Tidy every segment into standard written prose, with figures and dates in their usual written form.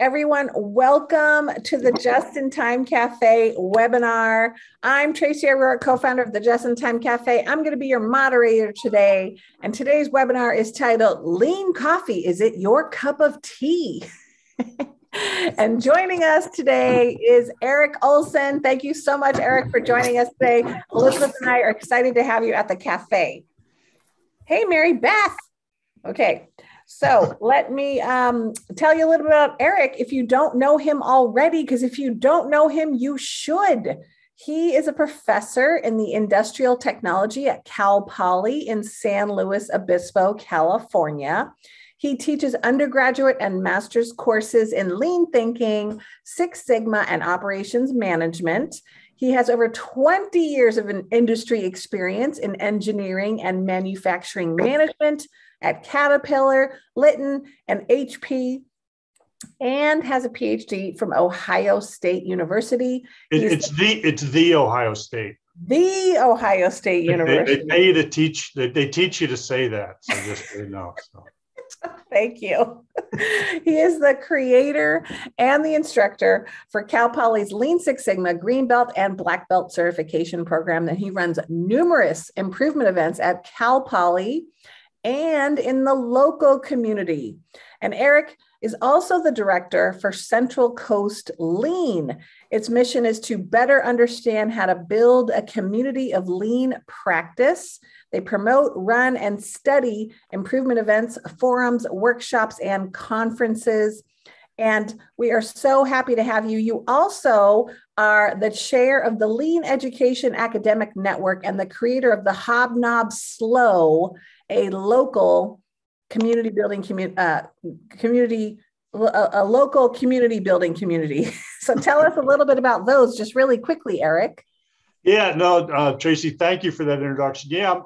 Everyone, welcome to the Just-in-Time Cafe webinar. I'm Tracy O'Rourke, co-founder of the Just-in-Time Cafe. I'm going to be your moderator today. And today's webinar is titled, Lean Coffee, Is It Your Cup of Tea? And joining us today is Eric Olson. Thank you so much, Eric, for joining us today. Elizabeth and I are excited to have you at the cafe. Hey, Mary Beth. Okay. So let me tell you a little bit about Eric if you don't know him already, because if you don't know him, you should. He is a professor in the industrial technology at Cal Poly in San Luis Obispo, California. He teaches undergraduate and master's courses in lean thinking, Six Sigma, and operations management. He has over 20 years of industry experience in engineering and manufacturing management at Caterpillar, Litton, and HP, and has a PhD from Ohio State University. It's the Ohio State. The Ohio State University. They pay you to teach. They teach you to say that. So just so you know. So. Thank you. He is the creator and the instructor for Cal Poly's Lean Six Sigma, Green Belt, and Black Belt certification program. That he runs numerous improvement events at Cal Poly and in the local community. And Eric is also the director for Central Coast Lean. Its mission is to better understand how to build a community of lean practice. They promote, run, and study improvement events, forums, workshops, and conferences. And we are so happy to have you. You also are the chair of the Lean Education Academic Network and the creator of the Hobnob Slow, a local community building community. So tell us a little bit about those just really quickly, Eric. Yeah, no, Tracy, thank you for that introduction. Yeah,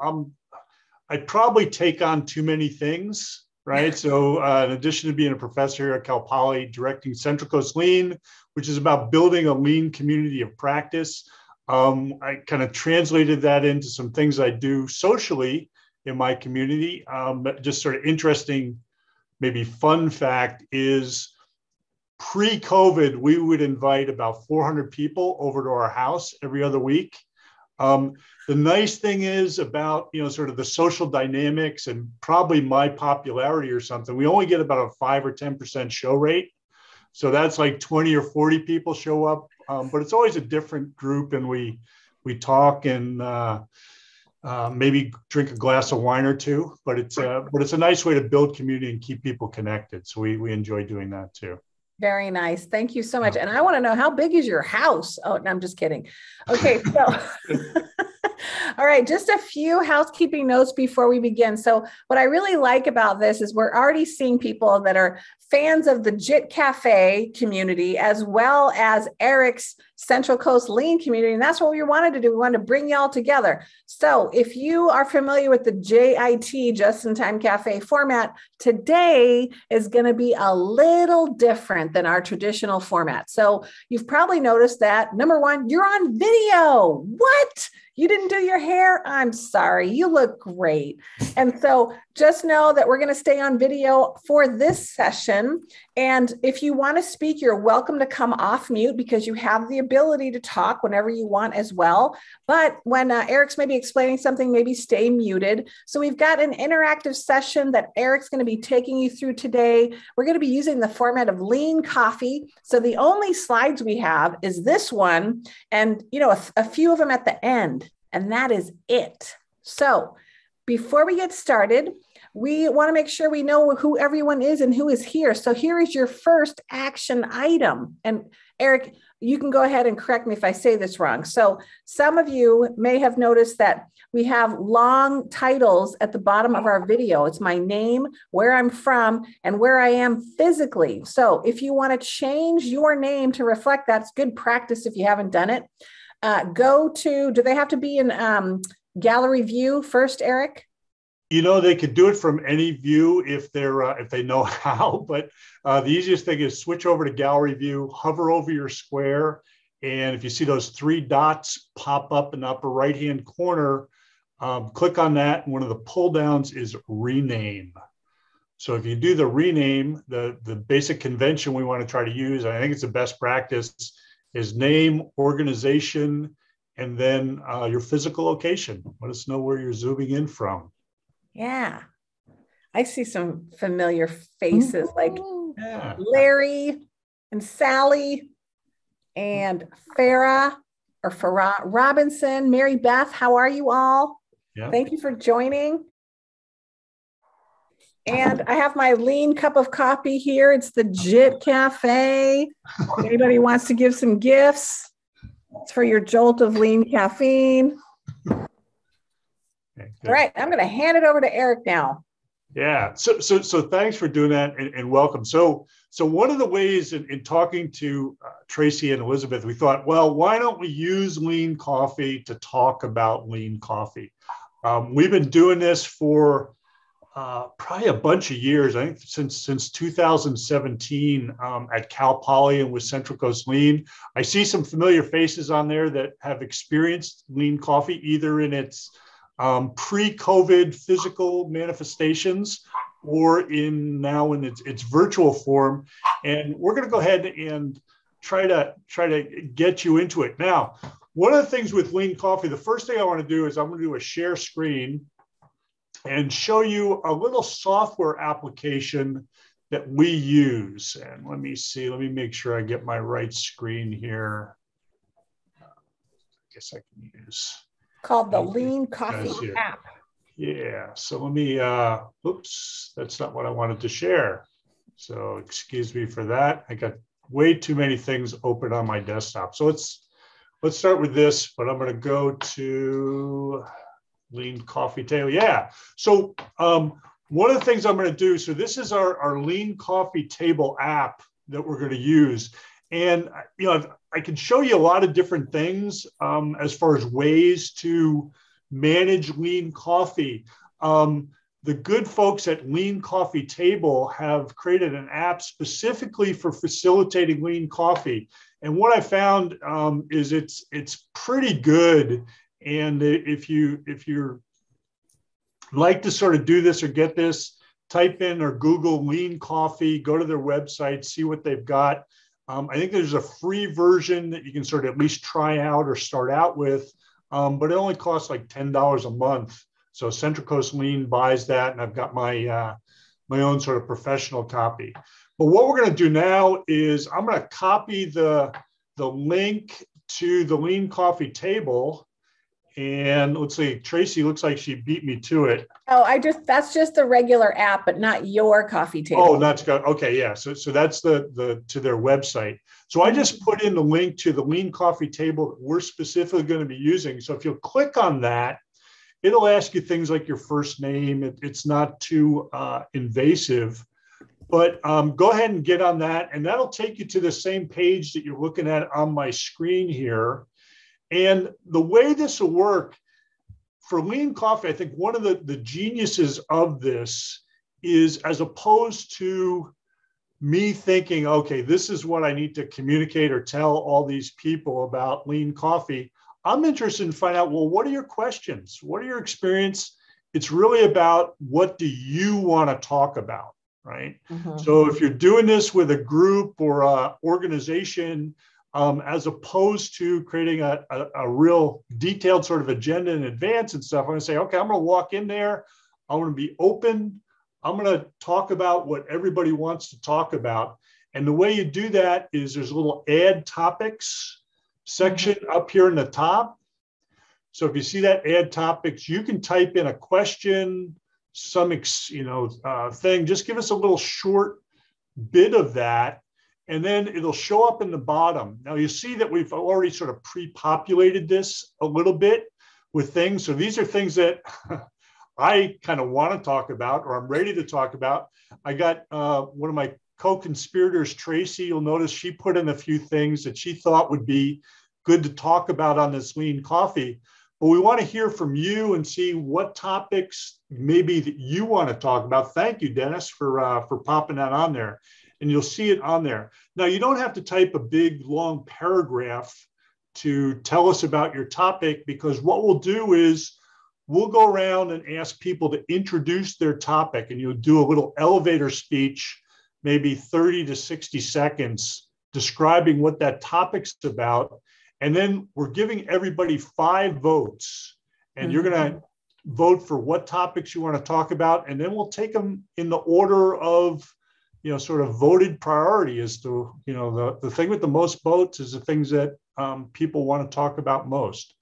I probably take on too many things, right? So in addition to being a professor here at Cal Poly, directing Central Coast Lean, which is about building a lean community of practice, I kind of translated that into some things I do socially in my community. Just sort of interesting, maybe fun fact is, pre-COVID, we would invite about 400 people over to our house every other week. The nice thing is about, you know, sort of the social dynamics and probably my popularity or something, we only get about a 5 or 10% show rate. So that's like 20 or 40 people show up, but it's always a different group and we talk and maybe drink a glass of wine or two, but it's a nice way to build community and keep people connected. So we enjoy doing that too. Very nice. Thank you so much. And I want to know, how big is your house? Oh, no, I'm just kidding. Okay. So, all right. Just a few housekeeping notes before we begin. So what I really like about this is we're already seeing people that are fans of the JIT Cafe community, as well as Eric's Central Coast Lean community. And that's what we wanted to do. We wanted to bring y'all together. So if you are familiar with the JIT, Just-in-Time Cafe format, today is going to be a little different than our traditional format. So you've probably noticed that, number one, you're on video. What? You didn't do your hair? I'm sorry. You look great. And so just know that we're going to stay on video for this session. And if you want to speak, you're welcome to come off mute because you have the ability to talk whenever you want as well. But when Eric's maybe explaining something, maybe stay muted. So we've got an interactive session that Eric's going to be taking you through today. We're going to be using the format of Lean Coffee. So the only slides we have is this one and, you know, a few of them at the end. And that is it. So before we get started, we want to make sure we know who everyone is and who is here. So here is your first action item. And Eric, you can go ahead and correct me if I say this wrong. So some of you may have noticed that we have long titles at the bottom of our video. It's my name, where I'm from, and where I am physically. So if you want to change your name to reflect that's good practice if you haven't done it. Go to, do they have to be in gallery view first, Eric? You know, they could do it from any view if they're if they know how, but the easiest thing is switch over to gallery view, hover over your square, and if you see those three dots pop up in the upper right-hand corner, click on that, and one of the pull downs is rename. So if you do the rename, the basic convention we want to try to use, I think it's the best practice, is name, organization, and then your physical location. Let us know where you're zooming in from. Yeah. I see some familiar faces like Larry and Sally and Farah Robinson, Mary Beth. How are you all? Yeah. Thank you for joining. And I have my lean cup of coffee here. It's the JIT Cafe. If anybody wants to give some gifts, it's for your jolt of lean caffeine. Okay, all right, I'm going to hand it over to Eric now. Yeah. So thanks for doing that and welcome. So one of the ways in talking to Tracy and Elizabeth, we thought, well, why don't we use lean coffee to talk about lean coffee? We've been doing this for probably a bunch of years. I think since 2017 at Cal Poly and with Central Coast Lean. I see some familiar faces on there that have experienced lean coffee either in its pre-COVID physical manifestations, or now in its virtual form, and we're going to go ahead and try to get you into it. Now, one of the things with lean coffee, the first thing I want to do is I'm going to do a share screen and show you a little software application that we use. And let me see. Let me make sure I get my right screen here. I guess I can use. Called the Lean Coffee App. Yeah, so let me, oops, that's not what I wanted to share. So excuse me for that. I got way too many things open on my desktop. So let's start with this, but I'm gonna go to Lean Coffee Table. Yeah, so one of the things I'm gonna do, so this is our Lean Coffee Table app that we're gonna use. And you know, I can show you a lot of different things as far as ways to manage lean coffee. The good folks at Lean Coffee Table have created an app specifically for facilitating lean coffee. And what I found is it's pretty good. And if you like to sort of do this or get this, type in or Google lean coffee, go to their website, see what they've got. I think there's a free version that you can sort of at least try out or start out with, but it only costs like $10 a month. So Central Coast Lean buys that, and I've got my my own sort of professional copy. But what we're going to do now is I'm going to copy the link to the Lean Coffee Table, and let's see, Tracy looks like she beat me to it. Oh, that's just the regular app, but not your coffee table. Oh, that's good. Okay, yeah. So that's the to their website. So I just put in the link to the Lean Coffee Table that we're specifically going to be using. So if you'll click on that, it'll ask you things like your first name. It's not too invasive, but go ahead and get on that, and that'll take you to the same page that you're looking at on my screen here. And the way this will work for lean coffee, I think one of the geniuses of this is, as opposed to me thinking, okay, this is what I need to communicate or tell all these people about lean coffee, I'm interested in finding out, well, what are your questions? What are your experience? It's really about, what do you want to talk about, right? Mm-hmm. So if you're doing this with a group or an organization, as opposed to creating a real detailed sort of agenda in advance and stuff, I'm going to say, okay, I'm going to walk in there. I'm going to be open. I'm going to talk about what everybody wants to talk about. And the way you do that is there's a little add topics section up here in the top. So if you see that add topics, you can type in a question, thing. Just give us a little short bit of that. And then it'll show up in the bottom. Now you see that we've already sort of pre-populated this a little bit with things. So these are things that I kind of want to talk about, or I'm ready to talk about. I got one of my co-conspirators, Tracy. You'll notice she put in a few things that she thought would be good to talk about on this lean coffee. But we want to hear from you and see what topics maybe that you want to talk about. Thank you, Dennis, for popping that on there. And you'll see it on there. Now, you don't have to type a big, long paragraph to tell us about your topic, because what we'll do is we'll go around and ask people to introduce their topic, and you'll do a little elevator speech, maybe 30 to 60 seconds, describing what that topic's about. And then we're giving everybody 5 votes, and you're going to vote for what topics you want to talk about. And then we'll take them in the order of, you know, sort of voted priority as to, you know, the thing with the most votes is the things that people want to talk about most.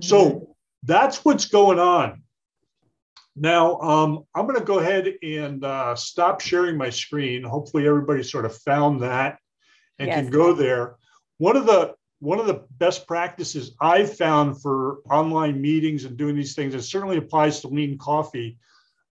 So that's what's going on. Now, I'm going to go ahead and stop sharing my screen. Hopefully everybody sort of found that and can go there. One of the best practices I've found for online meetings and doing these things, it certainly applies to Lean Coffee.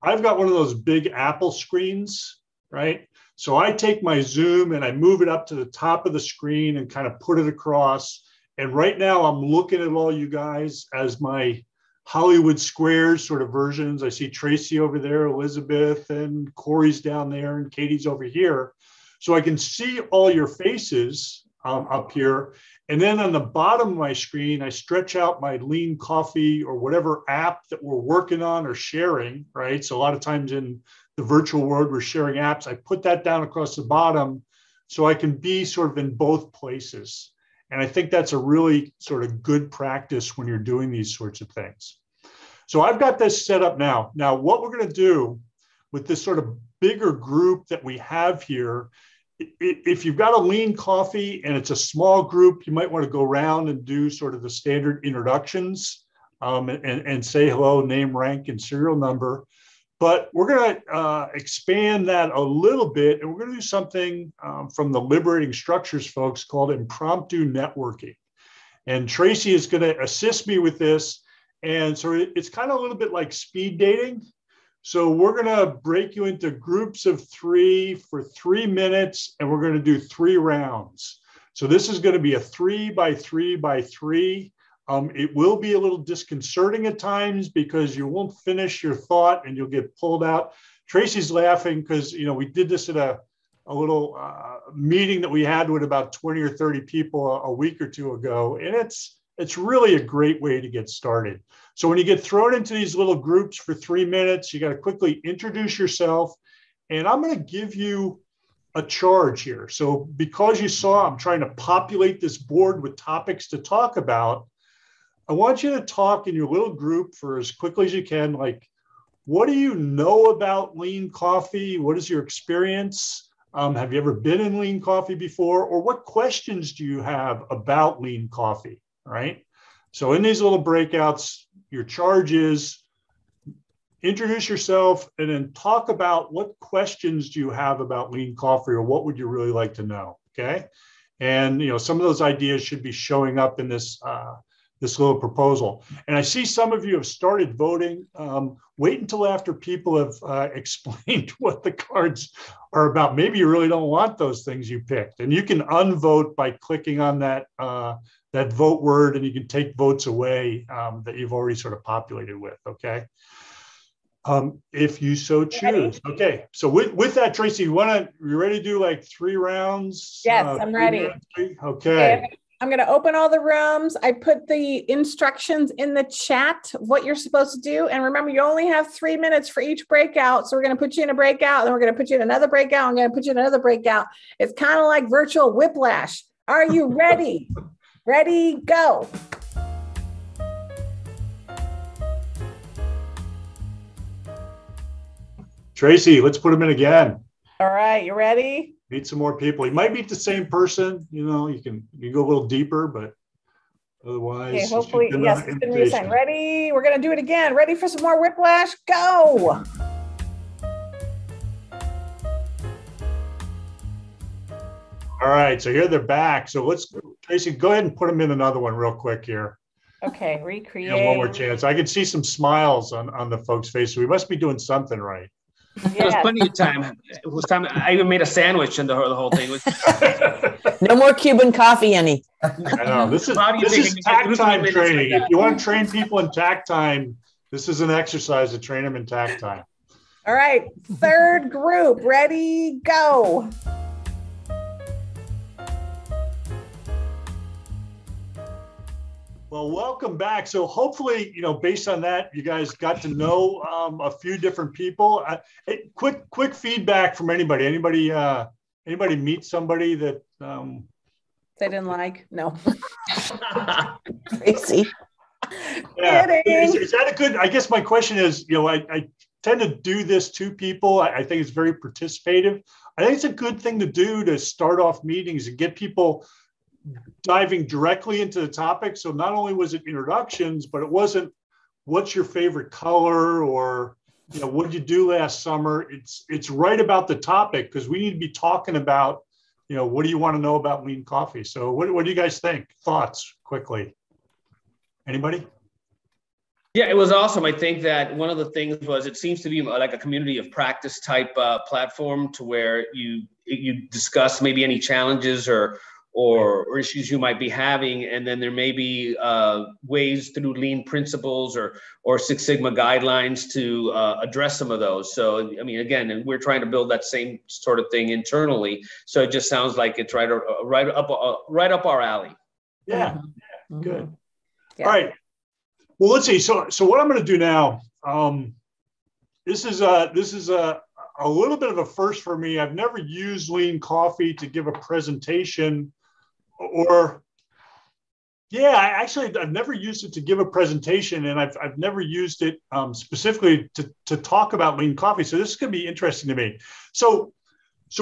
I've got one of those big Apple screens, right? So I take my Zoom and I move it up to the top of the screen and kind of put it across. And right now I'm looking at all you guys as my Hollywood Squares sort of versions. I see Tracy over there, Elizabeth, and Corey's down there, and Katie's over here. So I can see all your faces up here. And then on the bottom of my screen, I stretch out my Lean Coffee or whatever app that we're working on or sharing, right? So a lot of times in the virtual world, we're sharing apps. I put that down across the bottom so I can be sort of in both places. And I think that's a really sort of good practice when you're doing these sorts of things. So I've got this set up now. Now, what we're going to do with this sort of bigger group that we have here, if you've got a Lean Coffee and it's a small group, you might want to go around and do sort of the standard introductions and say hello, name, rank, and serial number. But we're going to expand that a little bit, and we're going to do something from the Liberating Structures folks called impromptu networking. And Tracy is going to assist me with this. And so it's kind of a little bit like speed dating. So we're going to break you into groups of 3 for 3 minutes, and we're going to do 3 rounds. So this is going to be a 3 by 3 by 3. It will be a little disconcerting at times because you won't finish your thought and you'll get pulled out. Tracy's laughing because, you know, we did this at a little meeting that we had with about 20 or 30 people a week or two ago. And it's really a great way to get started. So when you get thrown into these little groups for 3 minutes, you got to quickly introduce yourself. And I'm going to give you a charge here. So because you saw I'm trying to populate this board with topics to talk about, I want you to talk in your little group for as quickly as you can, like, what do you know about Lean Coffee? What is your experience? Have you ever been in Lean Coffee before? Or what questions do you have about Lean Coffee, right? So in these little breakouts, your charge is introduce yourself and then talk about what questions do you have about Lean Coffee or what would you really like to know, okay? And, you know, some of those ideas should be showing up in this little proposal. And I see some of you have started voting. Wait until after people have explained what the cards are about. Maybe you really don't want those things you picked. And you can unvote by clicking on that vote word, and you can take votes away that you've already sort of populated with, okay? If you so choose. Okay, so with that, Tracy, you ready to do like 3 rounds? Yes, I'm ready. Okay. Yeah. I'm going to open all the rooms. I put the instructions in the chat, what you're supposed to do. And remember, you only have 3 minutes for each breakout. So we're going to put you in a breakout, then we're going to put you in another breakout. I'm going to put you in another breakout. It's kind of like virtual whiplash. Are you ready? Ready, go. Tracy, let's put them in again. All right, you ready? Meet some more people. You might meet the same person. You know, you can go a little deeper, but otherwise. Okay, hopefully, yes, it's been reassigned. Ready? We're gonna do it again. Ready for some more whiplash? Go. All right, so here they're back. So let's, Tracy, go ahead and put them in another one real quick here. Okay, recreate. Yeah, one more chance. I can see some smiles on the folks' face. So we must be doing something right. Yes. There was plenty of time. It was time. I even made a sandwich and the whole thing. No more Cuban coffee, any. I know. This is tact time training. If you want to train people in tact time, this is an exercise to train them in tact time. All right. 3rd group. Ready, go. Well, welcome back. So hopefully, you know, based on that, you guys got to know a few different people. Quick feedback from anybody. Anybody meet somebody that they didn't like? No. Crazy. Yeah. Is that a good? I guess my question is, you know, I tend to do this to people. I think it's very participative. I think it's a good thing to do to start off meetings and get people diving directly into the topic. So not only was it introductions, but it wasn't what's your favorite color or, you know, what did you do last summer? It's right about the topic, because we need to be talking about, you know, what do you want to know about lean coffee? So what do you guys think? Thoughts quickly? Anybody? Yeah, it was awesome. I think that one of the things was it seems to be like a community of practice type platform to where you discuss maybe any challenges or issues you might be having. And then there may be ways through lean principles or Six Sigma guidelines to address some of those. So, I mean, again, and we're trying to build that same sort of thing internally. So it just sounds like it's right up our alley. Yeah, yeah. Good. Yeah. All right. Well, let's see. So what I'm going to do now, this is a little bit of a first for me. I've never used Lean Coffee to give a presentation. I've never used it to give a presentation, and I've never used it specifically to talk about Lean Coffee. So this is going to be interesting to me. So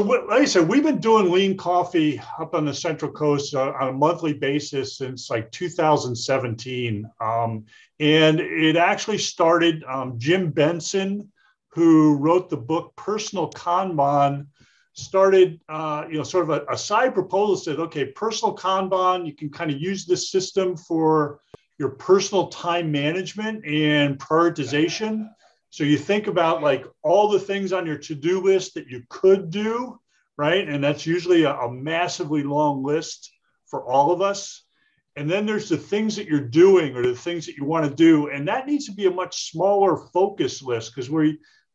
what, like I said, we've been doing Lean Coffee up on the Central Coast on a monthly basis since like 2017, and it actually started Jim Benson, who wrote the book Personal Kanban, started, you know, sort of a side proposal, said, okay, Personal Kanban, you can kind of use this system for your personal time management and prioritization. So you think about like all the things on your to-do list that you could do, right? And that's usually a massively long list for all of us. And then there's the things that you're doing or the things that you want to do. And that needs to be a much smaller focus list, because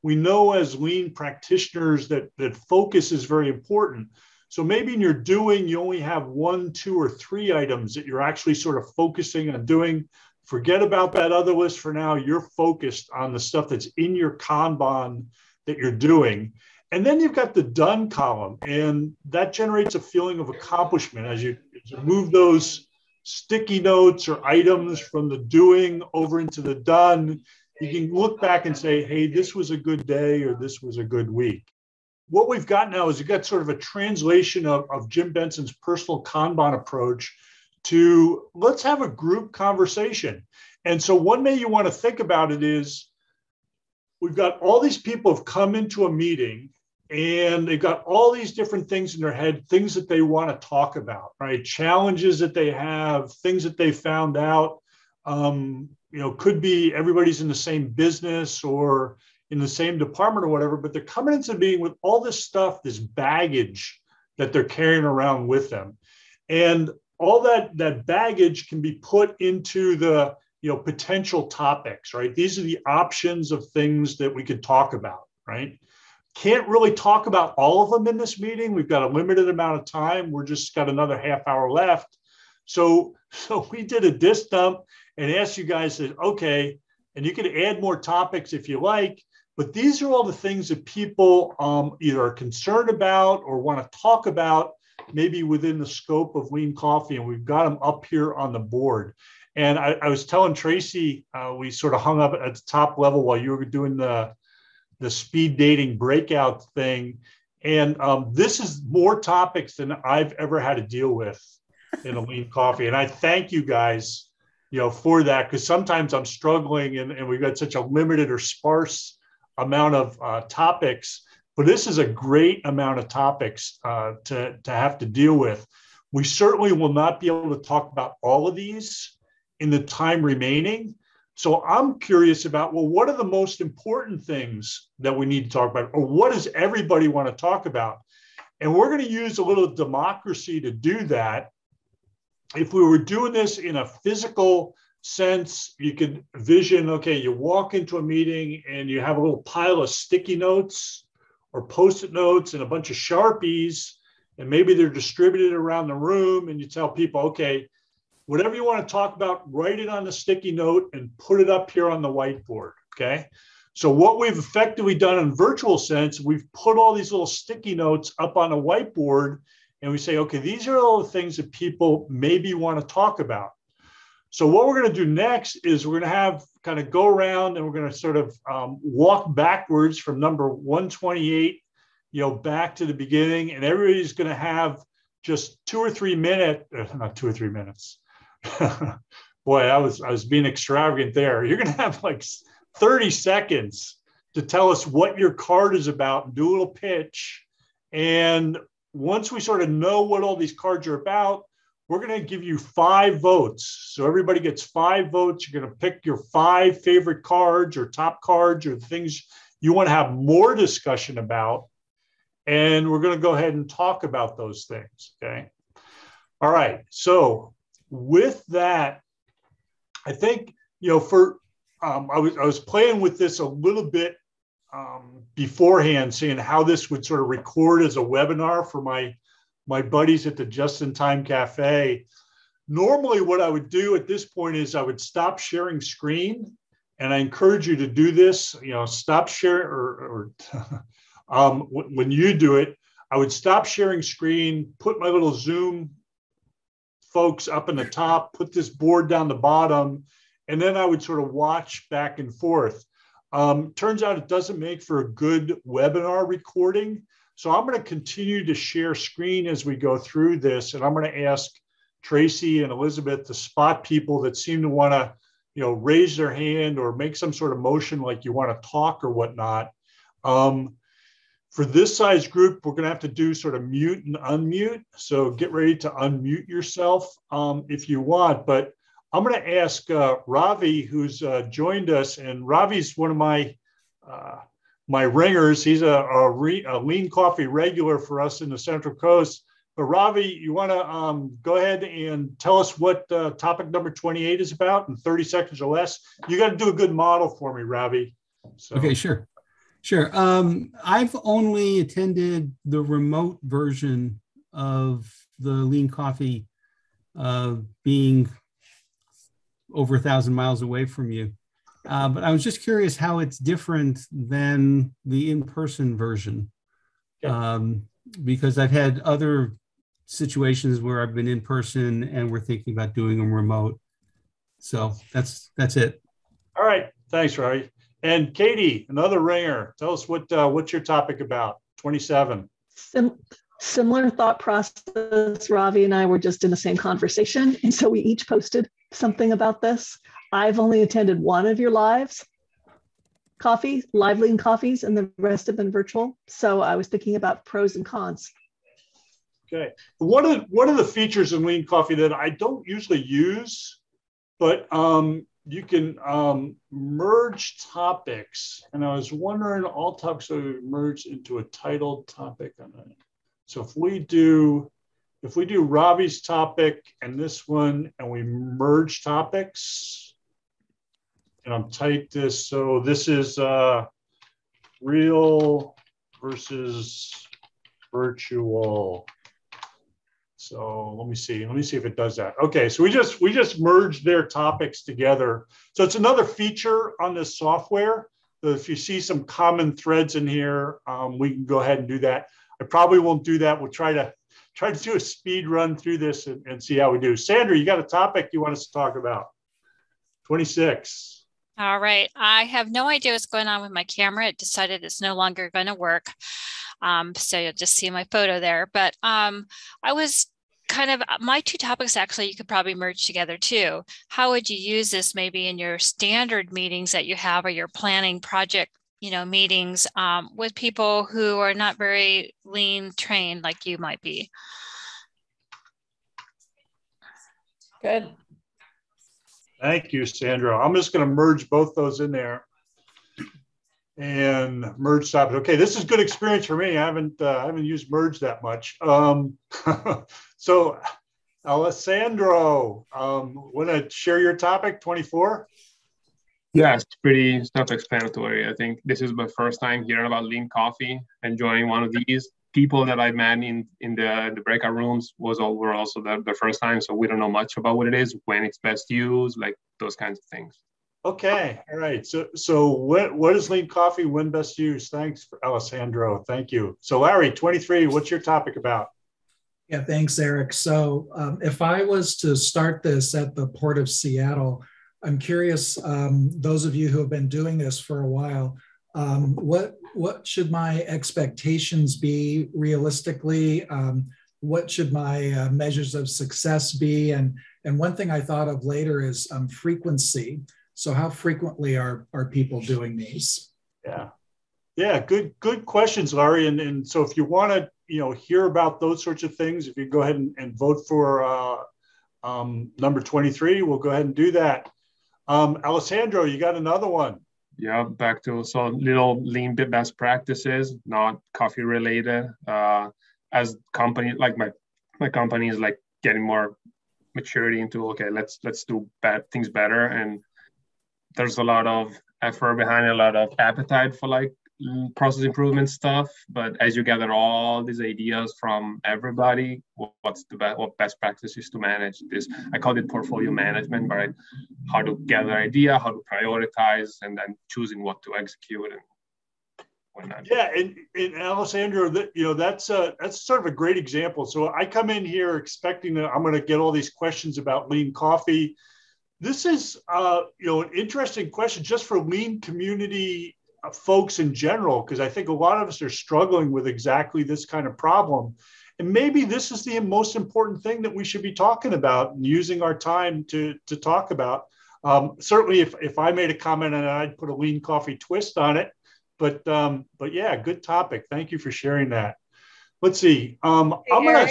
we know as lean practitioners that focus is very important. So maybe in your doing, you only have 1, 2, or 3 items that you're actually sort of focusing on doing. Forget about that other list for now. You're focused on the stuff that's in your Kanban that you're doing. And then you've got the done column, and that generates a feeling of accomplishment as you move those sticky notes or items from the doing over into the done. You can look back and say, hey, this was a good day or this was a good week. What we've got now is you've got sort of a translation of Jim Benson's Personal Kanban approach to let's have a group conversation. And so one way you want to think about it is we've got all these people have come into a meeting and they've got all these different things in their head, things that they want to talk about, right? Challenges that they have, things that they found out. You know, could be everybody's in the same business or in the same department or whatever, but they're coming into the meeting with all this stuff, this baggage that they're carrying around with them. And all that baggage can be put into the, you know, potential topics, right? These are the options of things that we could talk about, right? Can't really talk about all of them in this meeting. We've got a limited amount of time. We're just got another half hour left. So we did a disc dump and asked you guys that, okay, and you could add more topics if you like, but these are all the things that people either are concerned about or want to talk about, maybe within the scope of Lean Coffee. And we've got them up here on the board. And I was telling Tracy, we sort of hung up at the top level while you were doing the speed dating breakout thing. And this is more topics than I've ever had to deal with in a Lean Coffee. And I thank you guys, you know, for that, because sometimes I'm struggling and we've got such a limited or sparse amount of topics, but this is a great amount of topics to have to deal with. We certainly will not be able to talk about all of these in the time remaining. So I'm curious about, well, what are the most important things that we need to talk about? Or what does everybody want to talk about? And we're going to use a little democracy to do that. If we were doing this in a physical sense, you could vision, okay, you walk into a meeting and you have a little pile of sticky notes or Post-it notes and a bunch of Sharpies, and maybe they're distributed around the room, and you tell people, okay, Whatever you want to talk about, write it on a sticky note and put it up here on the whiteboard, okay? So what we've effectively done in virtual sense, we've put all these little sticky notes up on a whiteboard and we say, okay, these are all the things that people maybe want to talk about. So what we're going to do next is we're going to have kind of go around and we're going to sort of walk backwards from number 128, you know, back to the beginning, and everybody's going to have just 2 or 3 minutes, not 2 or 3 minutes. Boy, I was being extravagant there. You're going to have like 30 seconds to tell us what your card is about, do a little pitch. And once we sort of know what all these cards are about, we're going to give you 5 votes. So everybody gets 5 votes. You're going to pick your 5 favorite cards or top cards or things you want to have more discussion about. And we're going to go ahead and talk about those things, okay? All right. So with that, I think, you know, for, I was playing with this a little bit beforehand, seeing how this would sort of record as a webinar for my buddies at the Just-in-Time Cafe. Normally what I would do at this point is I would stop sharing screen, and I encourage you to do this, you know, stop sharing, or when you do it, I would stop sharing screen, put my little Zoom folks up in the top, put this board down the bottom, and then I would sort of watch back and forth. Turns out it doesn't make for a good webinar recording. So I'm going to continue to share screen as we go through this, and I'm going to ask Tracy and Elizabeth to spot people that seem to want to, you know, raise their hand or make some sort of motion like you want to talk or whatnot. For this size group, we're going to have to do sort of mute and unmute. So get ready to unmute yourself if you want. But I'm going to ask Ravi, who's joined us, and Ravi's one of my my ringers. He's a Lean Coffee regular for us in the Central Coast. But Ravi, you want to go ahead and tell us what topic number 28 is about in 30 seconds or less. You got to do a good model for me, Ravi. So. Okay, sure. Sure. I've only attended the remote version of the Lean Coffee being over 1,000 miles away from you. But I was just curious how it's different than the in-person version, because I've had other situations where I've been in person and we're thinking about doing them remote. So that's it. All right. Thanks, Rory. And Katie, another ringer. Tell us what's your topic about, 27. Similar thought process. Ravi and I were just in the same conversation. And so we each posted something about this. I've only attended one of your lives, live Lean Coffees, and the rest have been virtual. So I was thinking about pros and cons. Okay. One of the features in Lean Coffee that I don't usually use, but you can merge topics. And I was wondering, all topics are merged into a titled topic. So if we do Robbie's topic and this one, and we merge topics, and I'm type this, so this is real versus virtual. So let me see if it does that. Okay, so we just merged their topics together. So it's another feature on this software. So if you see some common threads in here, we can go ahead and do that. I probably won't do that. We'll try to do a speed run through this and see how we do. Sandra, you got a topic you want us to talk about? 26. All right. I have no idea what's going on with my camera. It decided it's no longer going to work. So you'll just see my photo there. But I was kind of, my two topics actually you could probably merge together too. How would you use this maybe in your standard meetings that you have or your planning project, you know, meetings with people who are not very lean trained like you might be? Good. Thank you, Sandra. I'm just going to merge both those in there and merge topics. Okay, this is good experience for me. I haven't used merge that much. So, Alessandro, want to share your topic, 24? Yeah, it's pretty self-explanatory. I think this is my first time hearing about Lean Coffee and joining one of these. people that I met in the breakout rooms was over also the first time. So we don't know much about what it is, when it's best used, like those kinds of things. Okay. All right. So what is Lean Coffee, when best used? Thanks, Alessandro. Thank you. So Larry, 23, what's your topic about? Yeah, thanks, Eric. So if I was to start this at the Port of Seattle, I'm curious, those of you who have been doing this for a while, what should my expectations be realistically? What should my measures of success be? And one thing I thought of later is frequency. So how frequently are people doing these? Yeah. Yeah, good questions, Larry. And so if you want to, hear about those sorts of things, if you go ahead and vote for number 23, we'll go ahead and do that. Alessandro, you got another one. Yeah, back to so little lean bit best practices, not coffee related. As company, like my company is like getting more maturity into, okay, let's do bad things better. And there's a lot of effort behind it, a lot of appetite for like process improvement stuff. But as you gather all these ideas from everybody, what best practices to manage this? I called it portfolio management, but how to gather idea, how to prioritize, and then choosing what to execute and when not. Yeah, and Alessandro, that's sort of a great example. So I come in here expecting that I'm going to get all these questions about lean coffee. This is an interesting question just for lean community folks in general, because I think a lot of us are struggling with exactly this kind of problem. And maybe this is the most important thing that we should be talking about and using our time to talk about. Certainly, if I made a comment on it, I'd put a lean coffee twist on it. But yeah, good topic. Thank you for sharing that. Let's see. Hey, I'm gonna.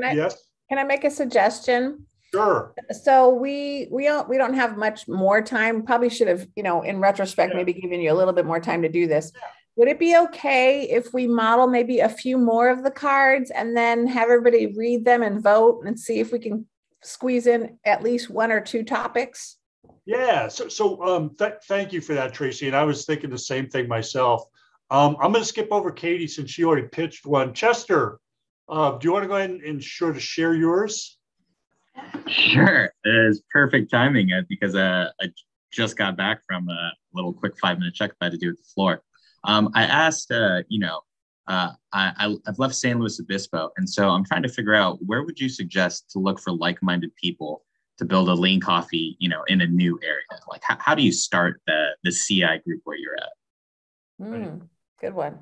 Yes. Can I make a suggestion? Sure. So we don't have much more time. Probably should have, in retrospect, maybe given you a little bit more time to do this. Yeah. Would it be okay if we model maybe a few more of the cards and then have everybody read them and vote and see if we can squeeze in at least one or two topics? Yeah. So thank you for that, Tracy. And I was thinking the same thing myself. I'm going to skip over Katie since she already pitched one. Chester, do you want to go ahead and share yours? Sure. It's perfect timing because I just got back from a little quick 5-minute check that I had to do with the floor. I asked, I've left San Luis Obispo, and so I'm trying to figure out where would you suggest to look for like-minded people to build a lean coffee, in a new area? Like, how do you start the CI group where you're at? Good one.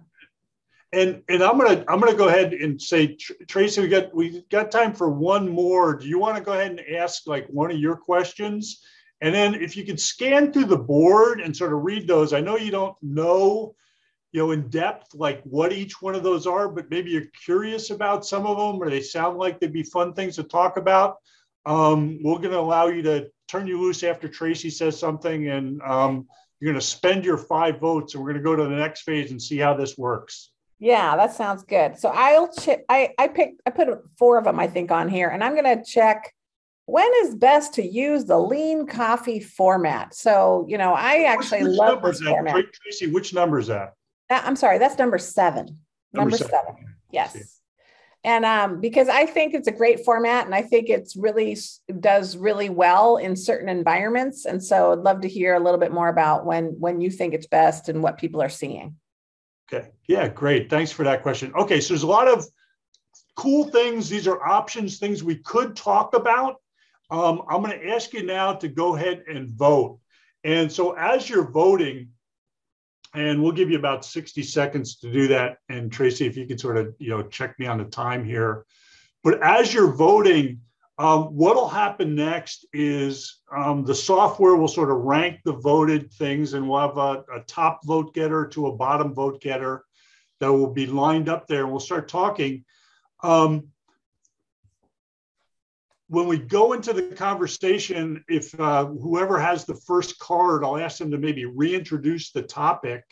And I'm gonna go ahead and say, Tracy, we got time for one more. Do you want to go ahead and ask like one of your questions? And then if you could scan through the board and sort of read those. I know you don't know, in depth like what each one of those are, but maybe you're curious about some of them, or they sound like they'd be fun things to talk about. We're gonna allow you to turn you loose after Tracy says something, and you're gonna spend your 5 votes, and we're gonna go to the next phase and see how this works. Yeah, that sounds good. So I put 4 of them, I think, on here, and I'm going to check when is best to use the lean coffee format. So, I actually love this format. Tracy, which number is that? I'm sorry, that's number 7. Number seven. Yes. And because I think it's a great format, and I think it's really does really well in certain environments. And so I'd love to hear a little bit more about when you think it's best and what people are seeing. Okay. Yeah, great. Thanks for that question. Okay. So there's a lot of cool things. These are options, things we could talk about. I'm going to ask you now to go ahead and vote. And so as you're voting, and we'll give you about 60 seconds to do that. And Tracy, if you can sort of, check me on the time here, but as you're voting, what'll happen next is the software will sort of rank the voted things, and we'll have a top vote getter to a bottom vote getter that will be lined up there, and we'll start talking. When we go into the conversation, if whoever has the first card, I'll ask them to maybe reintroduce the topic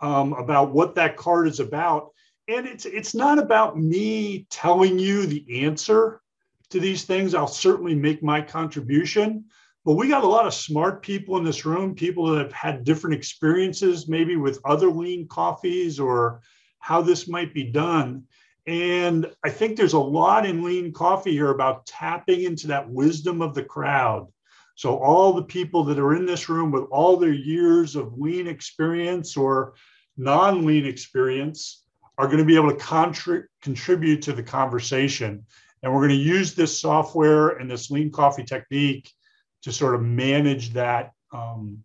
about what that card is about. And it's not about me telling you the answer to these things. I'll certainly make my contribution, but we got a lot of smart people in this room, people that have had different experiences, maybe with other lean coffees or how this might be done. And I think there's a lot in Lean Coffee here about tapping into that wisdom of the crowd. So all the people that are in this room with all their years of Lean experience or non-Lean experience are going to be able to contribute to the conversation. And we're going to use this software and this Lean Coffee technique to sort of manage that, manage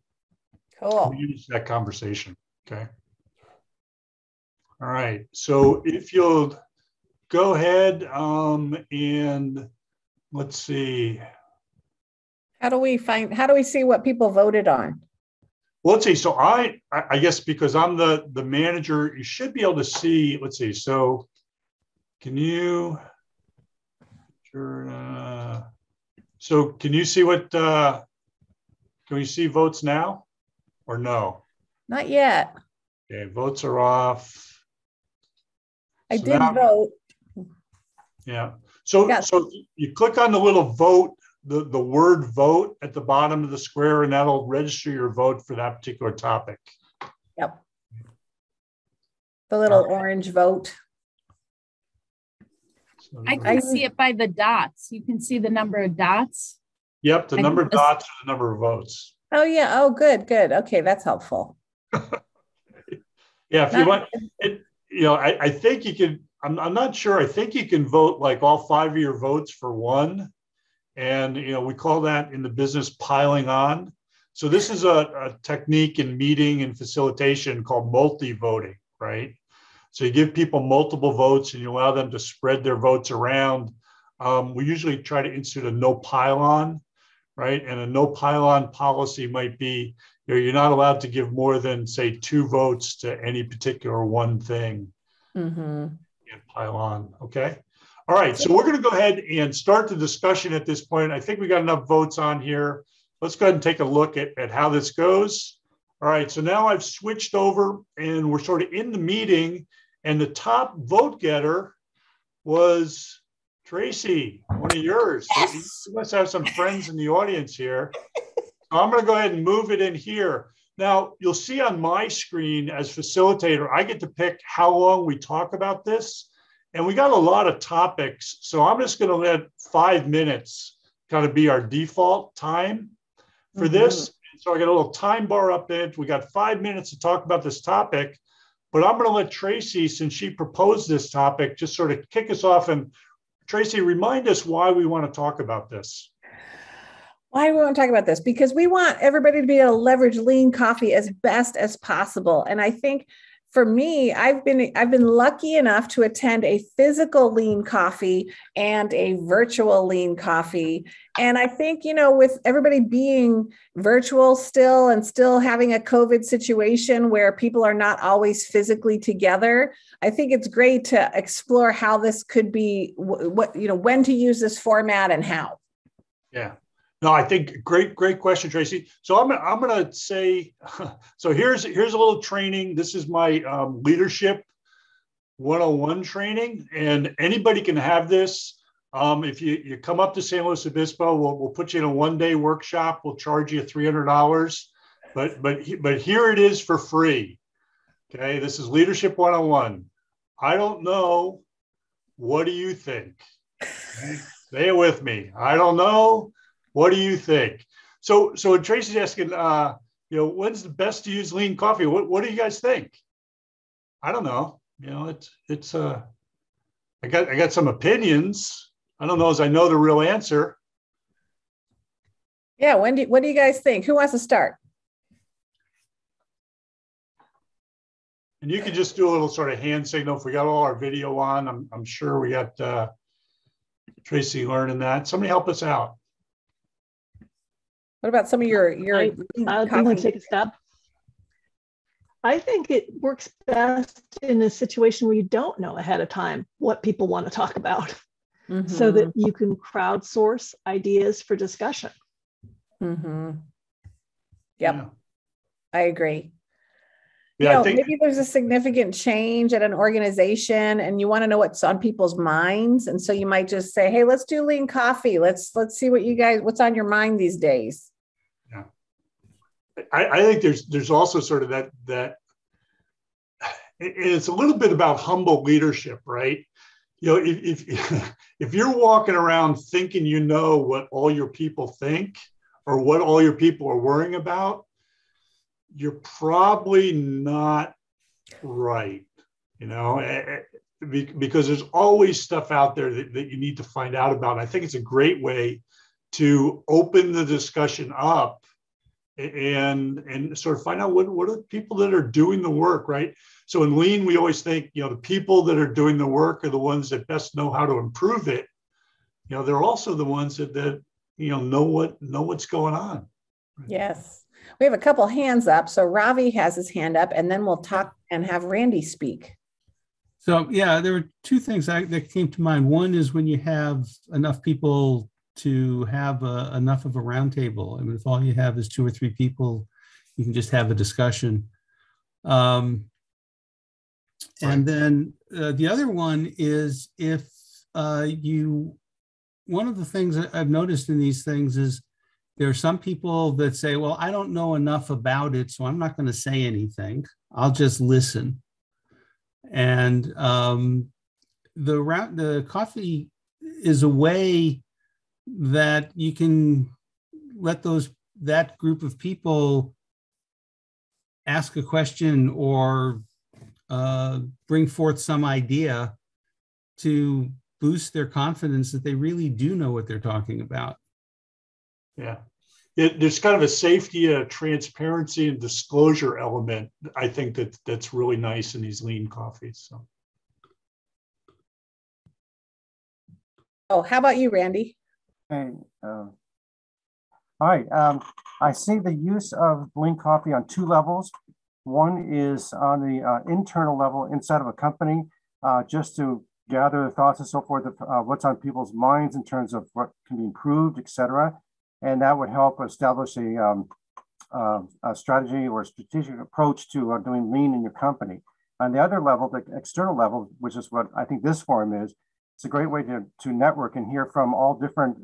that conversation. Okay. All right. So if you'll go ahead and let's see. How do we see what people voted on? Well, let's see. So I guess because I'm the manager, you should be able to see, let's see. So can you see what, can we see votes now or no? Not yet. Okay. Votes are off. I did vote. Yeah. So you click on the little vote, the word vote at the bottom of the square, and that'll register your vote for that particular topic. Yep. The little orange vote. So I can see it by the dots. You can see the number of dots. Yep, the number of dots are the number of votes. Oh, yeah. Oh, good, good. Okay, that's helpful. Yeah, if you want, I think you can, I'm not sure. I think you can vote like all 5 of your votes for one. And, we call that in the business piling on. So this is a technique in meeting and facilitation called multi-voting, right? So you give people multiple votes and you allow them to spread their votes around. We usually try to institute a no pile-on, right? And a no pile-on policy might be, you're not allowed to give more than, say, 2 votes to any particular one thing. Mm-hmm. And pile on, okay? All right, so we're going to go ahead and start the discussion at this point. I think we got enough votes on here. Let's go ahead and take a look at how this goes. All right, so now I've switched over and we're sort of in the meeting, and the top vote getter was Tracy, one of yours. Yes. You must have some friends in the audience here. So I'm going to go ahead and move it in here. Now, you'll see on my screen as facilitator, I get to pick how long we talk about this. And we got a lot of topics, so I'm just going to let 5 minutes kind of be our default time for this. So I got a little time bar up there. We got 5 minutes to talk about this topic, but I'm going to let Tracy, since she proposed this topic, just sort of kick us off. And Tracy, remind us why we want to talk about this. Why do we want to talk about this? Because we want everybody to be able to leverage Lean Coffee as best as possible. And I think for me, I've been lucky enough to attend a physical Lean Coffee and a virtual Lean Coffee. And I think, with everybody being virtual still and still having a COVID situation where people are not always physically together, I think it's great to explore how this could be, when to use this format and how. Yeah. No, I think great question, Tracy. So I'm gonna say, so here's a little training. This is my leadership 101 training, and anybody can have this. If you come up to San Luis Obispo, we'll put you in a one-day workshop. We'll charge you $300, but here it is for free. Okay, this is leadership 101. I don't know. What do you think? Okay. Stay with me. I don't know. What do you think? So Tracy's asking, when's the best to use Lean Coffee? What do you guys think? I don't know. It's I got some opinions. I don't know as I know the real answer. Yeah. What do you guys think? Who wants to start? And you could just do a little sort of hand signal if we got all our video on. I'm sure we got Tracy learning that. Somebody help us out. What about some of your I'll take a step. I think it works best in a situation where you don't know ahead of time what people want to talk about, so that you can crowdsource ideas for discussion. Yep. Yeah. I agree. Yeah, maybe there's a significant change at an organization and you want to know what's on people's minds. And so you might just say, hey, let's do Lean Coffee. Let's see what you guys, what's on your mind these days. Yeah. I think there's also sort of that it's a little bit about humble leadership, right? You know, if you're walking around thinking you know what all your people think or what all your people are worrying about, you're probably not right, you know, because there's always stuff out there that you need to find out about. And I think it's a great way to open the discussion up and sort of find out what are the people that are doing the work, right? So in Lean, we always think, you know, the people that are doing the work are the ones that best know how to improve it. You know, they're also the ones that you know what's going on. Right? Yes. We have a couple hands up. So Ravi has his hand up, and then we'll talk and have Randy speak. So, yeah, there were two things that came to mind. One is when you have enough people to have enough of a roundtable. I mean, if all you have is 2 or 3 people, you can just have a discussion. And then the other one is if one of the things that I've noticed in these things is there are some people that say, well, I don't know enough about it, so I'm not going to say anything. I'll just listen. And the coffee is a way that you can let that group of people ask a question or bring forth some idea to boost their confidence that they really do know what they're talking about. Yeah, there's kind of a safety, transparency, and disclosure element, I think, that's really nice in these lean coffees. So. Oh, how about you, Randy? Hey, all right. I see the use of Lean Coffee on 2 levels. One is on the internal level inside of a company, just to gather the thoughts and so forth of what's on people's minds in terms of what can be improved, et cetera. And that would help establish a strategy or strategic approach to doing lean in your company. On the other level, the external level, which is what I think this forum is, it's a great way to network and hear from all different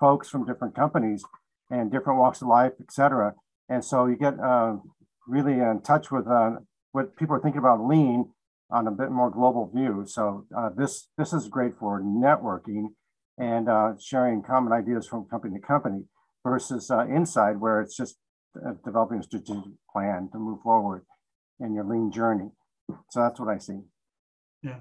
folks from different companies and different walks of life, et cetera. And so you get really in touch with what people are thinking about lean on a bit more global view. So this is great for networking and sharing common ideas from company to company versus inside, where it's just developing a strategic plan to move forward in your lean journey. So that's what I see. Yeah.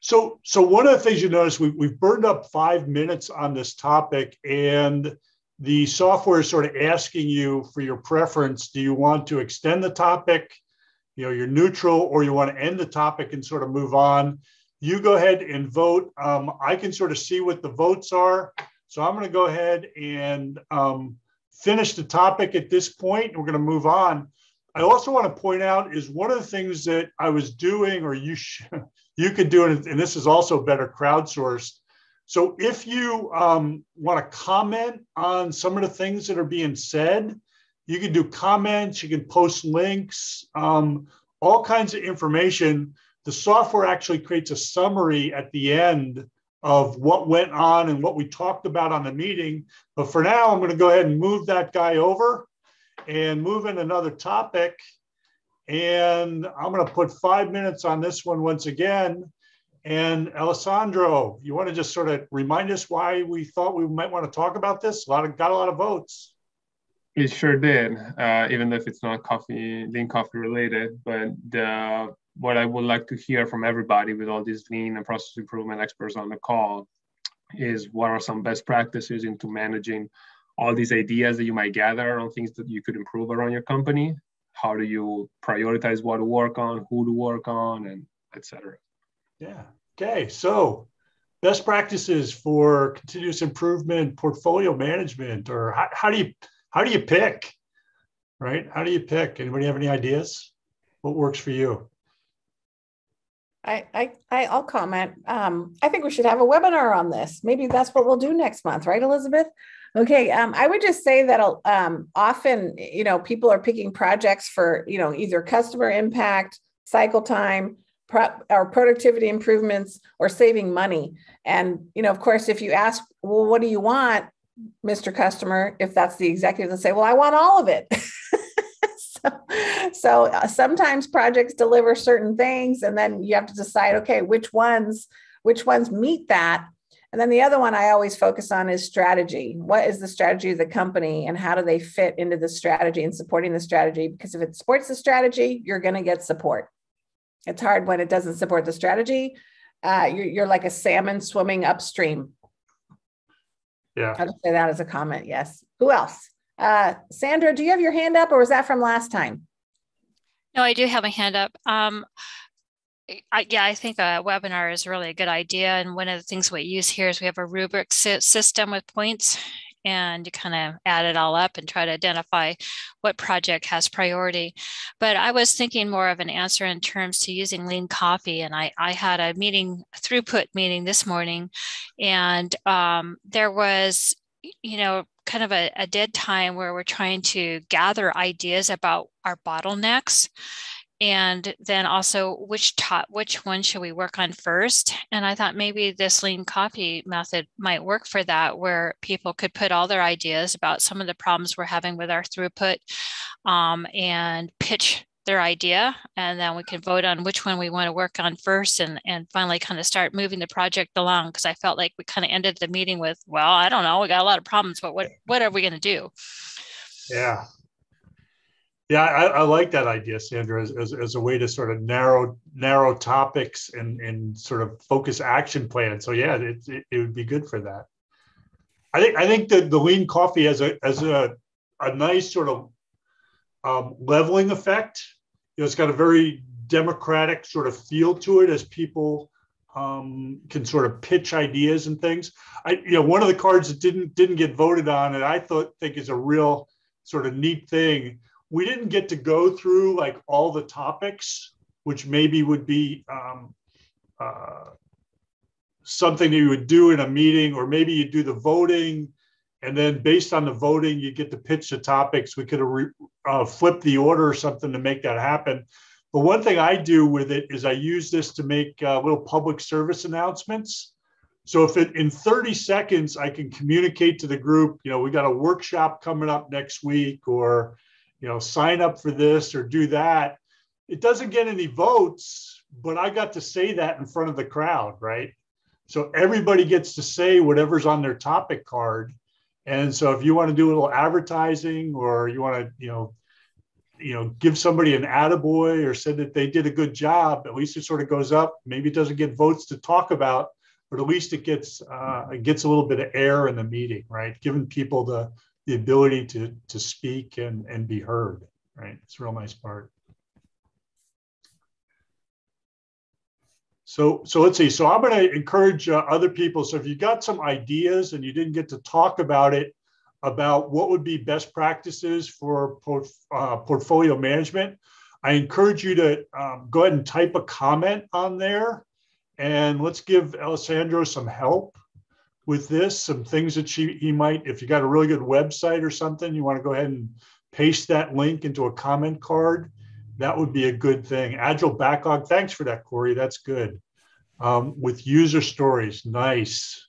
So one of the things you notice, we've burned up 5 minutes on this topic, and the software is sort of asking you for your preference. Do you want to extend the topic? You know, you're neutral, or you want to end the topic and sort of move on. You go ahead and vote. I can sort of see what the votes are. So I'm going to go ahead and finish the topic at this point, and we're going to move on. I also want to point out is one of the things that I was doing, or you could do it, and this is also better crowdsourced. So if you want to comment on some of the things that are being said, you can do comments, you can post links, all kinds of information. The software actually creates a summary at the end of what went on and what we talked about on the meeting. But for now, I'm going to go ahead and move that guy over and move in another topic. And I'm going to put 5 minutes on this one once again. And Alessandro, you want to just sort of remind us why we thought we might want to talk about this? Got a lot of votes. It sure did, even though if it's not lean coffee related. But what I would like to hear from everybody with all these lean and process improvement experts on the call is what are some best practices into managing all these ideas that you might gather on things that you could improve around your company. How do you prioritize what to work on, who to work on, and et cetera? Yeah. Okay. So best practices for continuous improvement, portfolio management, or how do you pick, right? How do you pick? Anybody have any ideas? What works for you? I'll comment. I think we should have a webinar on this. Maybe that's what we'll do next month, right, Elizabeth? Okay, I would just say that often, you know, people are picking projects for, you know, either customer impact, cycle time, or productivity improvements, or saving money. And, you know, of course, if you ask, well, what do you want, Mr. Customer? If that's the executive, they say, well, I want all of it. So sometimes projects deliver certain things, and then you have to decide, okay, which ones meet that. And then the other one I always focus on is strategy. What is the strategy of the company, and how do they fit into the strategy and supporting the strategy? Because if it supports the strategy, you're going to get support. It's hard when it doesn't support the strategy. You're like a salmon swimming upstream. Yeah. I'll just say that as a comment. Yes. Who else? Sandra, do you have your hand up, or was that from last time? No, I do have my hand up. I think a webinar is really a good idea. And one of the things we use here is we have a rubric system with points, and you kind of add it all up and try to identify what project has priority. But I was thinking more of an answer in terms to using Lean Coffee. And I had a meeting, a throughput meeting this morning, and there was, kind of a dead time where we're trying to gather ideas about our bottlenecks. And then also, which one should we work on first? And I thought maybe this Lean Coffee method might work for that, where people could put all their ideas about some of the problems we're having with our throughput and pitch their idea. And then we can vote on which one we want to work on first, and finally kind of start moving the project along. Because I felt like we kind of ended the meeting with, well, I don't know, we got a lot of problems, but what are we going to do? Yeah. Yeah, I like that idea, Sandra, as a way to sort of narrow topics and sort of focus action plans. So yeah, it would be good for that. I think that the Lean Coffee has a nice sort of leveling effect. It's got a very democratic sort of feel to it, as people can sort of pitch ideas and things. One of the cards that didn't get voted on, and I think is a real sort of neat thing. We didn't get to go through like all the topics, which maybe would be something that you would do in a meeting, or maybe you do the voting, and then based on the voting, you get to pitch the topics. We could have flipped the order or something to make that happen. But one thing I do with it is I use this to make little public service announcements. So if in 30 seconds, I can communicate to the group, we got a workshop coming up next week, or sign up for this or do that. It doesn't get any votes, but I got to say that in front of the crowd, right? So everybody gets to say whatever's on their topic card. And so if you want to do a little advertising, or you want to, give somebody an attaboy or said that they did a good job, at least it sort of goes up. Maybe it doesn't get votes to talk about, but at least it gets a little bit of air in the meeting, right? Giving people the ability to speak and be heard, right? It's a real nice part. So let's see. So I'm going to encourage other people. So if you got some ideas and you didn't get to talk about it, about what would be best practices for portfolio management, I encourage you to go ahead and type a comment on there, and let's give Alessandro some help with this, some things that he might, if you got a really good website or something, you want to go ahead and paste that link into a comment card, that would be a good thing. Agile backlog, thanks for that, Corey, that's good. With user stories, nice.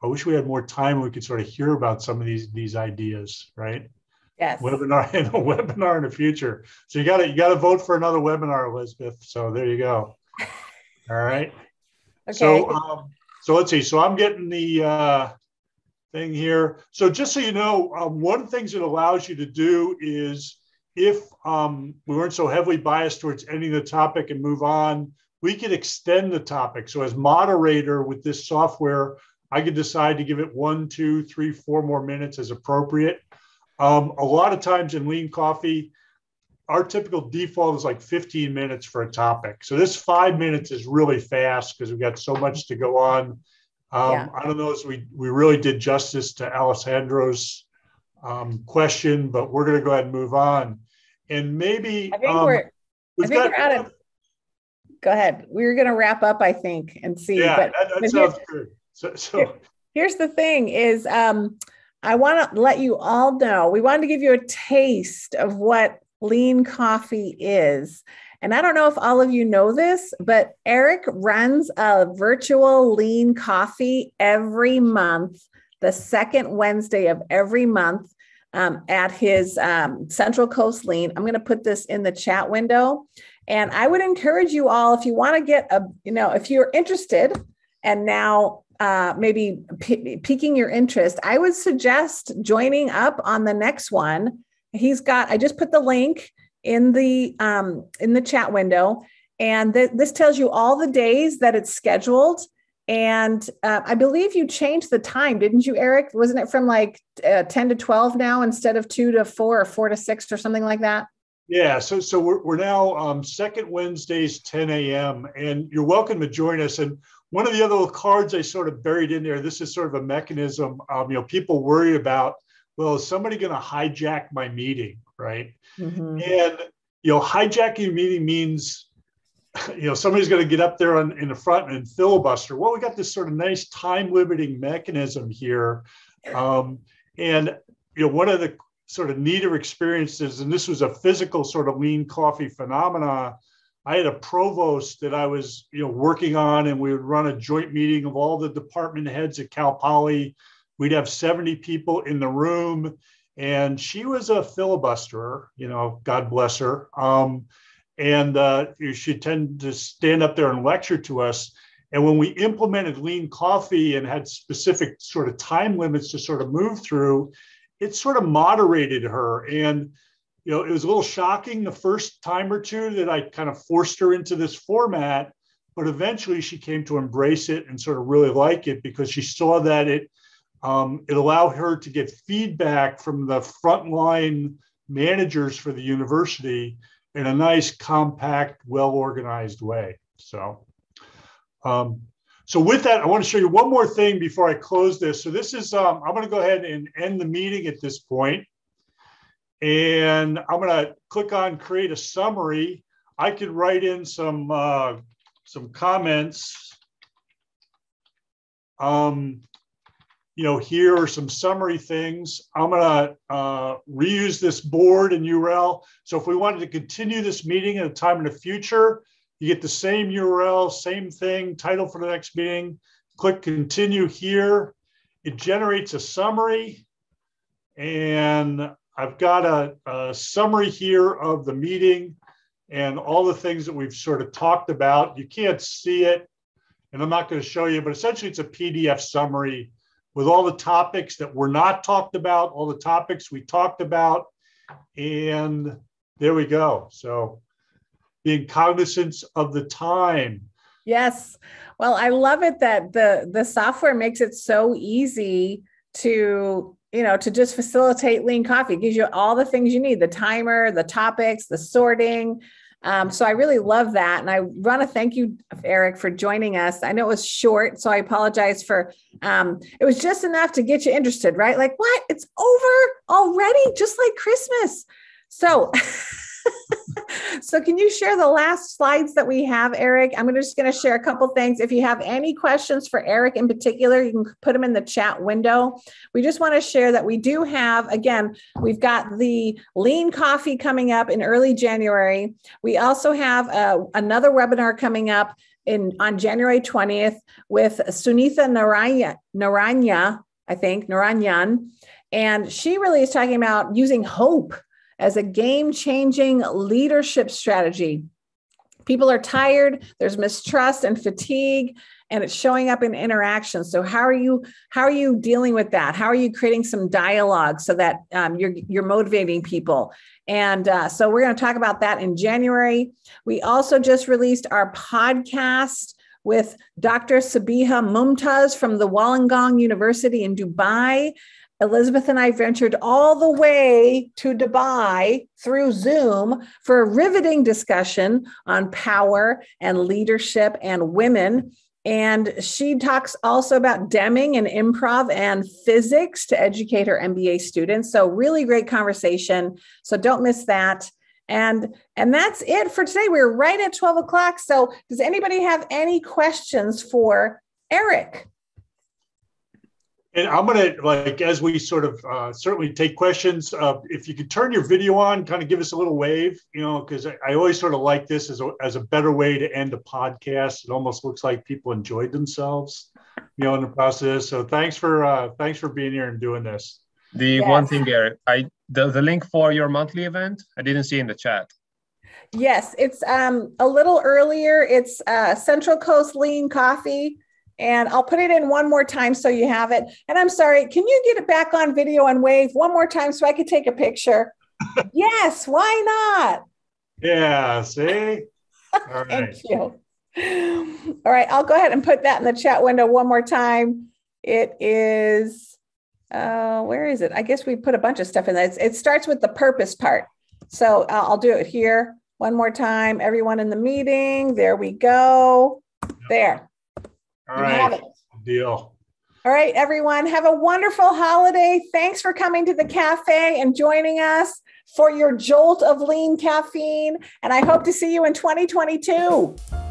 I wish we had more time, we could sort of hear about some of these ideas, right? Yes. Webinar in the future. So you gotta vote for another webinar, Elizabeth, so there you go. All right. Okay. So let's see. So I'm getting the thing here. So just so you know, one of the things it allows you to do is, if we weren't so heavily biased towards ending the topic and move on, we could extend the topic. So as moderator with this software, I could decide to give it 1, 2, 3, 4 more minutes as appropriate. A lot of times in Lean Coffee, our typical default is like 15 minutes for a topic. So this 5 minutes is really fast because we've got so much to go on. Yeah. I don't know if we really did justice to Alessandro's question, but we're going to go ahead and move on. And maybe I think we're out of. Go ahead. We're going to wrap up, I think, and see. Yeah, but that sounds good. So here's the thing: is I want to let you all know. We wanted to give you a taste of what Lean Coffee is. And I don't know if all of you know this, but Eric runs a virtual Lean Coffee every month, the second Wednesday of every month. at his Central Coast Lean. I'm going to put this in the chat window. And I would encourage you all, if you want to get a, you know, if you're interested and now maybe piquing your interest, I would suggest joining up on the next one. He's got, I just put the link in the chat window. And this tells you all the days that it's scheduled. And I believe you changed the time, didn't you, Eric? Wasn't it from like 10 to 12 now instead of 2 to 4 or 4 to 6 or something like that? Yeah, so we're now second Wednesdays, 10 a.m. And you're welcome to join us. And one of the other cards I sort of buried in there, this is sort of a mechanism, you know, people worry about, well, is somebody going to hijack my meeting, right? Mm-hmm. And, you know, hijacking your meeting means, you know, somebody's going to get up there in the front and filibuster. Well, we got this sort of nice time limiting mechanism here. And, you know, one of the sort of neater experiences, and this was a physical sort of lean coffee phenomena, I had a provost that I was, you know, working on, and we would run a joint meeting of all the department heads at Cal Poly. We'd have 70 people in the room, and she was a filibusterer, you know, God bless her. And she tended to stand up there and lecture to us. And when we implemented lean coffee and had specific sort of time limits to sort of move through, it sort of moderated her. And, you know, it was a little shocking the first time or two that I kind of forced her into this format, but eventually she came to embrace it and sort of really like it because she saw that it allowed her to get feedback from the frontline managers for the university in a nice, compact, well-organized way. So, so with that, I want to show you one more thing before I close this. So this is, I'm going to go ahead and end the meeting at this point. And I'm going to click on create a summary. I could write in some comments, you know, here are some summary things. I'm going to reuse this board and URL. So if we wanted to continue this meeting at a time in the future, you get the same URL, same thing, title for the next meeting. Click continue here. It generates a summary. And I've got a summary here of the meeting and all the things that we've sort of talked about. You can't see it, and I'm not going to show you, but essentially it's a PDF summary with all the topics that were not talked about, all the topics we talked about, and there we go. So being cognizant of the time. Yes. Well, I love it that the software makes it so easy to, you know, to just facilitate lean coffee. It gives you all the things you need, the timer, the topics, the sorting. So I really love that. And I want to thank you, Eric, for joining us. I know it was short, so I apologize for, it was just enough to get you interested, right? Like, what? It's over already, just like Christmas. So, so can you share the last slides that we have, Eric? I'm just going to share a couple things. If you have any questions for Eric in particular, you can put them in the chat window. We just want to share that we do have, again, we've got the Lean Coffee coming up in early January. We also have another webinar coming up on January 20th with Sunitha Narayanan. And she really is talking about using hope as a game-changing leadership strategy. People are tired, there's mistrust and fatigue, and it's showing up in interactions. So how are you dealing with that? How are you creating some dialogue so that you're motivating people? And so we're gonna talk about that in January. We also just released our podcast with Dr. Sabiha Mumtaz from the Wollongong University in Dubai. Elizabeth and I ventured all the way to Dubai through Zoom for a riveting discussion on power and leadership and women. And she talks also about Deming and improv and physics to educate her MBA students. So really great conversation. So don't miss that. And that's it for today. We're right at 12 o'clock. So does anybody have any questions for Eric? And I'm going to, like, as we sort of certainly take questions, if you could turn your video on, kind of give us a little wave, you know, because I always sort of like this as a better way to end a podcast. It almost looks like people enjoyed themselves, you know, in the process. So thanks for being here and doing this. One thing, Eric, the link for your monthly event, I didn't see in the chat. Yes, it's a little earlier. It's Central Coast Lean Coffee. And I'll put it in one more time so you have it. And I'm sorry, can you get it back on video and wave one more time so I could take a picture? Yes, why not? Yeah, see? All right. Thank you. All right, I'll go ahead and put that in the chat window one more time. It is, where is it? I guess we put a bunch of stuff in there. It starts with the purpose part. So I'll do it here one more time. Everyone in the meeting, there we go. There. All right, deal. All right, everyone, have a wonderful holiday. Thanks for coming to the cafe and joining us for your jolt of lean caffeine. And I hope to see you in 2022.